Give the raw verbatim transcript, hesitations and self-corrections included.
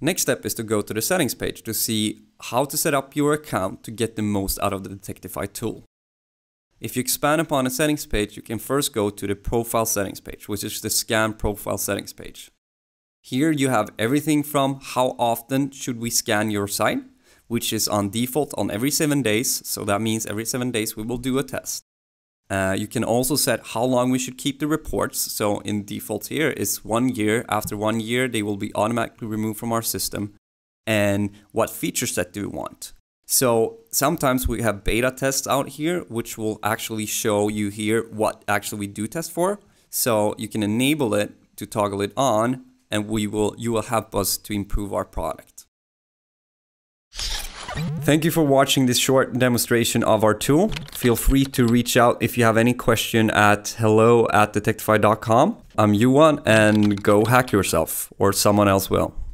Next step is to go to the settings page to see how to set up your account to get the most out of the Detectify tool. If you expand upon the settings page, you can first go to the profile settings page, which is the scan profile settings page. Here you have everything from how often should we scan your site, which is on default on every seven days. So that means every seven days we will do a test. Uh, you can also set how long we should keep the reports. So in default here is one year. After one year, they will be automatically removed from our system. And what feature set do we want? So sometimes we have beta tests out here, which will actually show you here what actually we do test for. So you can enable it to toggle it on, and we will, you will help us to improve our product. Thank you for watching this short demonstration of our tool. Feel free to reach out if you have any question at hello at detectify dot com. I'm Johan, and go hack yourself, or someone else will.